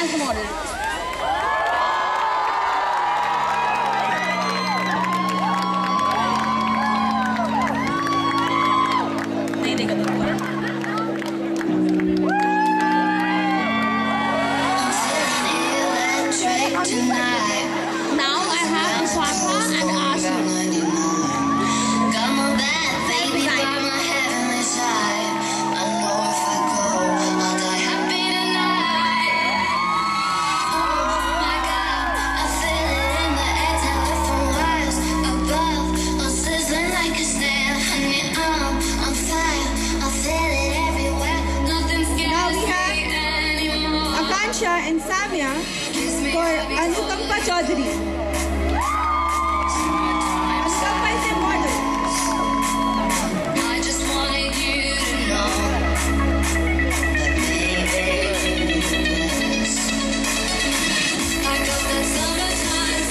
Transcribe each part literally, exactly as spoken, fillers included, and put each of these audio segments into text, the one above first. and as a model. Now I have Vishakha and Asha. And Samia for Anupang Pachodri. Anupang is a model. I just wanted you to know that baby I got the summertime,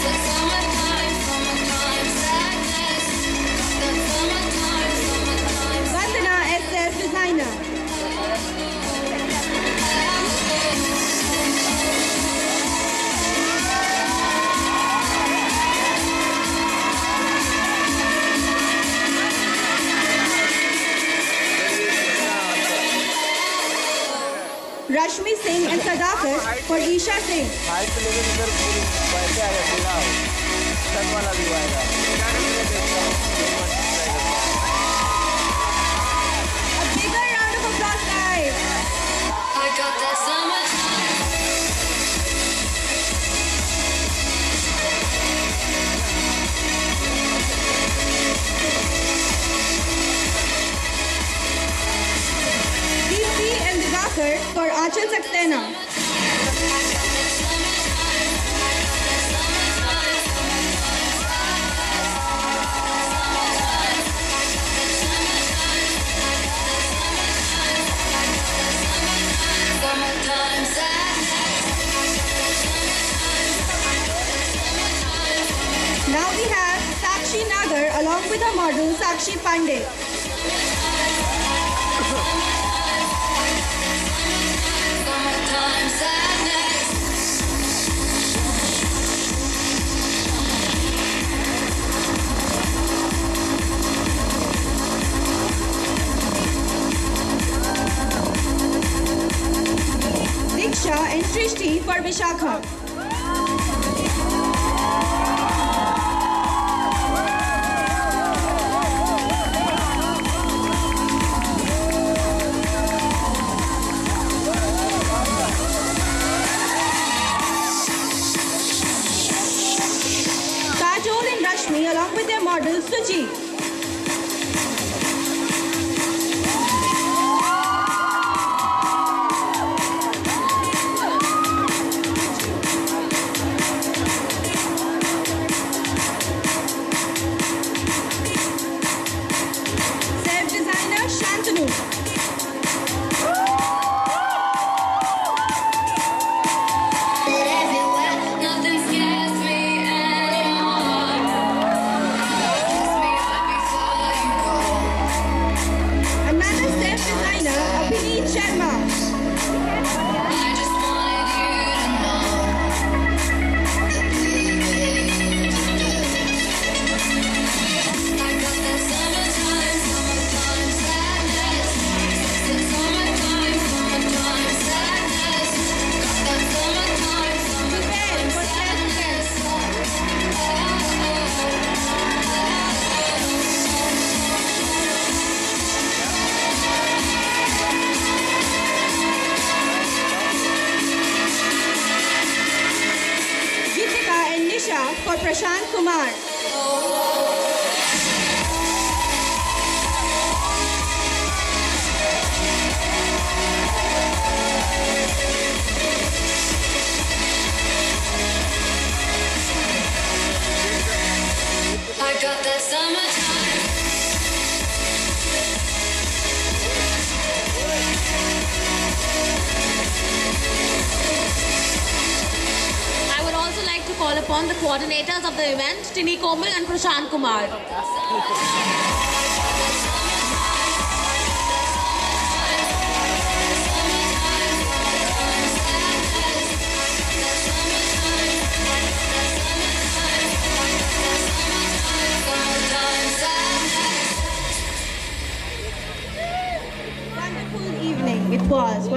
summertime sadness. The summertime, summertime sadness. The summertime, summertime sadness. Vandana S S designer. Rashmi Singh and Sadaqat for Isha Singh. A bigger round of applause, guys. I got that summertime. For Achal Saxena. Now we have Sakshi Nagar along with her model Sakshi Pandey. And Srishti for Vishakha. Tajol and Rashmi along with their model Suji. For Prashant Kumar. I got that summertime. Call upon the coordinators of the event, Tini Komal and Prashant Kumar. applause.